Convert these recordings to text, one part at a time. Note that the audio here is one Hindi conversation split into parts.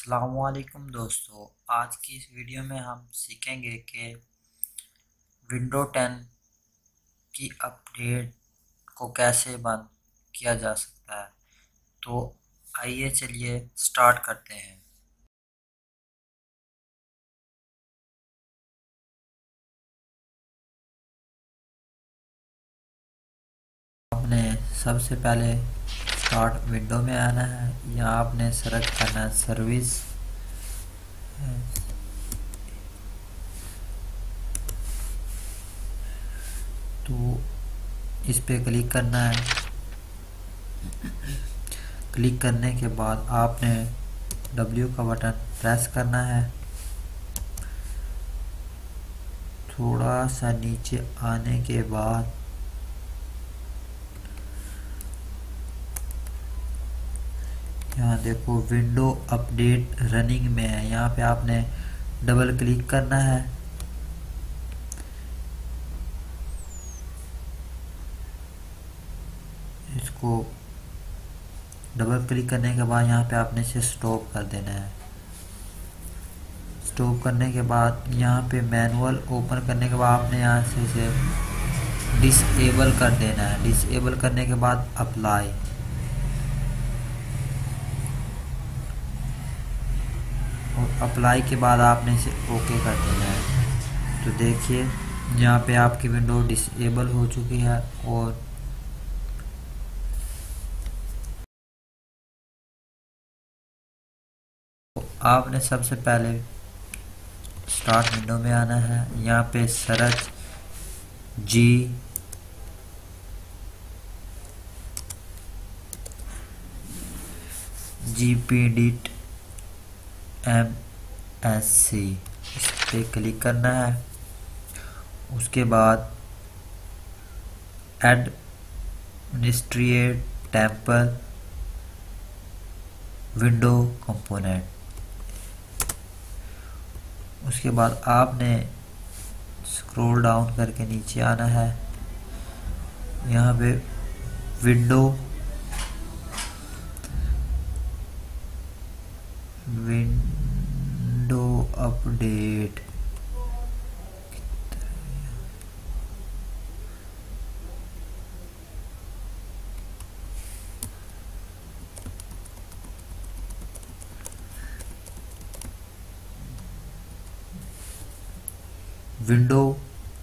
अस्सलाम वालेकुम दोस्तों, आज की इस वीडियो में हम सीखेंगे कि विंडो 10 की अपडेट को कैसे बंद किया जा सकता है। तो आइए चलिए स्टार्ट करते हैं। आपने सबसे पहले स्टार्ट विंडो में आना है। यहाँ आपने सर्च करना है सर्विस तो इस पे क्लिक करना है। क्लिक करने के बाद आपने W का बटन प्रेस करना है। थोड़ा सा नीचे आने के बाद यहाँ देखो विंडो अपडेट रनिंग में है, यहाँ पे आपने डबल क्लिक करना है। इसको डबल क्लिक करने के बाद यहाँ पे आपने इसे स्टॉप कर देना है। स्टॉप करने के बाद यहाँ पे मैनुअल ओपन करने के बाद आपने यहाँ से इसे डिसेबल कर देना है। डिसेबल करने के बाद अप्लाई। अप्लाई के बाद आपने इसे ओके कर देना है। तो देखिए यहाँ पे आपकी विंडो डिसेबल हो चुकी है और आपने सबसे पहले स्टार्ट विंडो में आना है। यहाँ पे सर्च gpedit.msc इस पर क्लिक करना है। उसके बाद एडमिनिस्ट्रेटिव टेम्पल विंडो कंपोनेंट। उसके बाद आपने स्क्रॉल डाउन करके नीचे आना है। यहाँ पे विंडो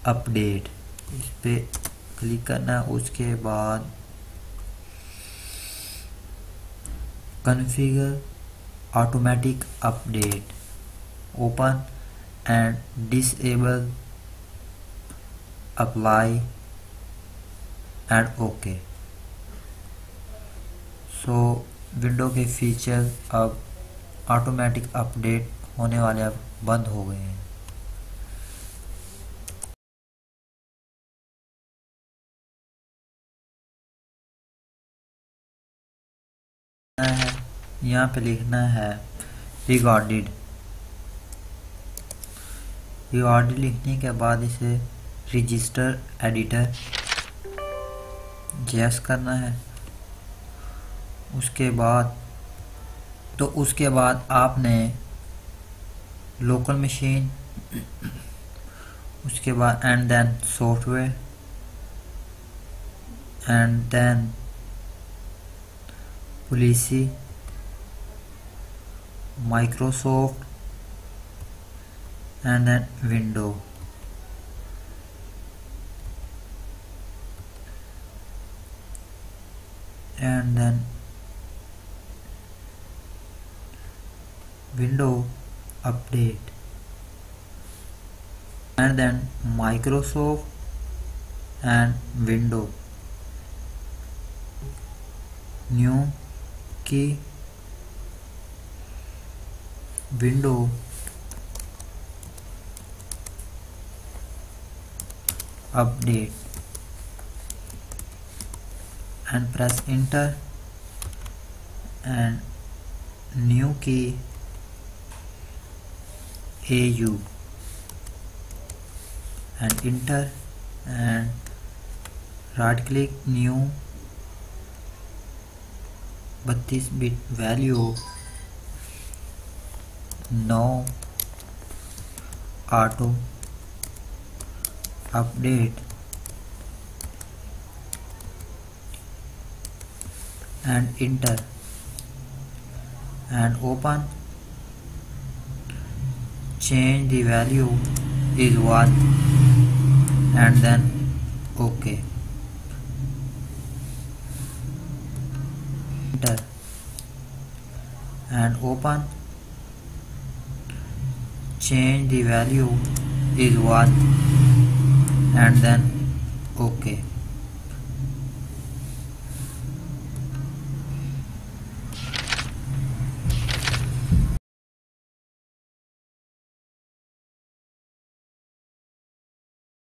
अपडेट इस पे क्लिक करना है। उसके बाद configure automatic update, open and disable, apply and okay. So window के फीचर अब ऑटोमेटिक अपडेट होने वाले अब बंद हो गए हैं। यहाँ पे लिखना है रिगार्डेड। रिगार्डेड लिखने के बाद इसे रजिस्टर एडिटर जैस करना है। उसके बाद आपने लोकल मशीन, उसके बाद and then software and then policy, Microsoft and then window. And then window update and then Microsoft and window new key window update and press enter and new key AU and enter and right click new 32-bit value no auto update and enter and open, change the value is 1 and then OK, enter and open, change the value is 1 and then OK.